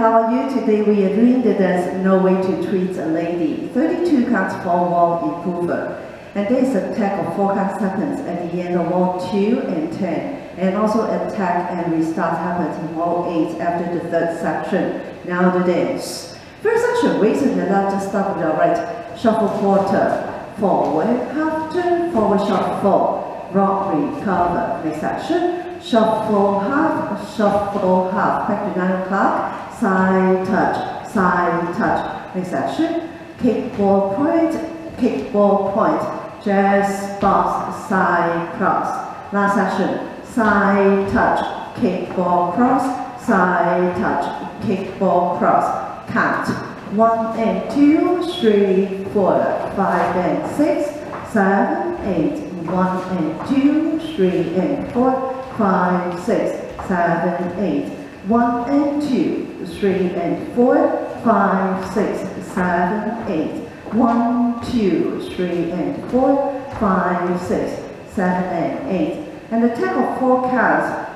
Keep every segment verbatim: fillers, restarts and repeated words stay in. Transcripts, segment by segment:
how are you today? We are doing the There's No Way to Treat a Lady, thirty-two counts for wall improver. And there is a tag of four count seconds at the end of wall two and ten. And also attack and restart happens in wall eight after the third section. Now the dance. First section, raise in the left, just start with your right. Shuffle quarter, forward, half turn, forward shuffle, rock recover. Next section, shuffle half, shuffle half. Back to nine o'clock, side touch, side touch. Next section, kick ball point, kick ball point, jazz box, side cross. Last section, side touch, kick ball cross, side touch, kick ball cross. Count one and two, three, four, five and six, seven, eight, one and two, three and four, five, six, seven, eight, one and two, three and four, five, six, seven, eight, one, two, three and four, five, six, seven and eight. And the tag of four counts,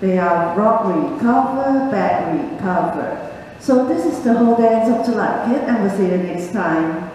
they are rock recover, back recover. So this is the whole dance of the like it, and we'll see you next time.